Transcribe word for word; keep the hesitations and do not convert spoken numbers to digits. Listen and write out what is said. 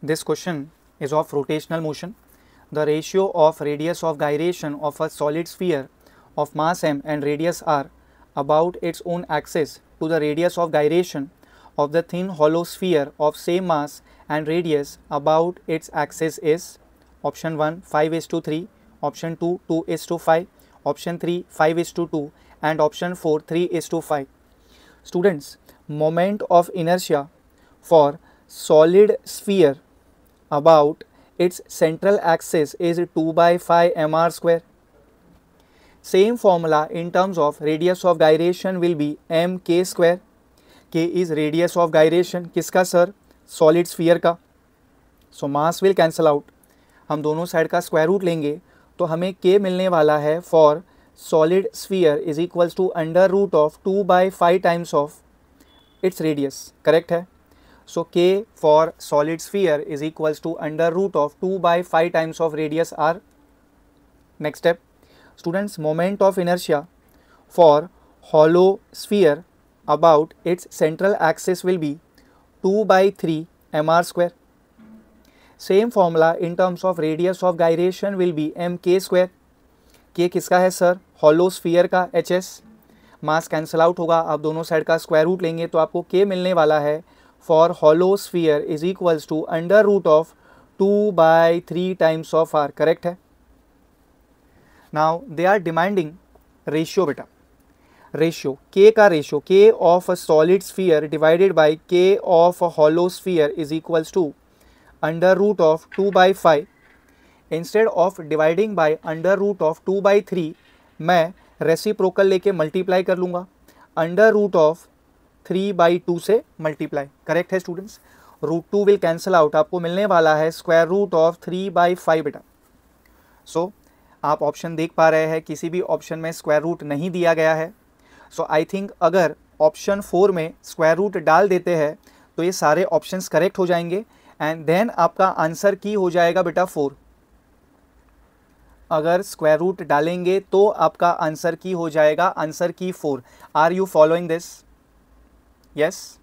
This question is of rotational motion. The ratio of radius of gyration of a solid sphere of mass m and radius r about its own axis to the radius of gyration of the thin hollow sphere of same mass and radius about its axis is option one five is to three, option two two is to five, option three five is to two and option four three is to five. Students, moment of inertia for solid sphere about its central axis is two by five m r square. Same formula in terms of radius of gyration will be m k square. K is radius of gyration, किसका sir? Solid sphere का. So mass will cancel out. हम दोनों side का square root लेंगे तो हमें k मिलने वाला है for solid sphere is equals to under root of two by five times of its radius. Correct है. So k for solid sphere is equals to under root of two by five times of radius r. Next step students, moment of inertia for hollow sphere about its central axis will be two by three M R square. Same formula in terms of radius of gyration will be M K square. K किसका है sir? Hollow sphere का. H S mass cancel out होगा, आप दोनों side का square root लेंगे तो आपको के मिलने वाला है for hollow sphere is equals to under root of two by three times of R. Correct है. Now they are demanding ratio बेटा. रेशियो k का ratio k of a solid sphere divided by k of a hollow sphere is equals to under root of two by five. Instead of dividing by under root of two by three मैं reciprocal लेके multiply कर लूँगा under root of three by two से multiply. Correct है students. Root two will cancel out. आपको मिलने वाला है square root of three by five बेटा. सो आप ऑप्शन देख पा रहे हैं, किसी भी ऑप्शन में स्क्वायर रूट नहीं दिया गया है. सो आई थिंक अगर ऑप्शन फोर में स्क्वायर रूट डाल देते हैं तो ये सारे ऑप्शंस करेक्ट हो जाएंगे एंड देन आपका आंसर की हो जाएगा बेटा फोर. अगर स्क्वायर रूट डालेंगे तो आपका आंसर की हो जाएगा आंसर की four. Are you following this? Yes.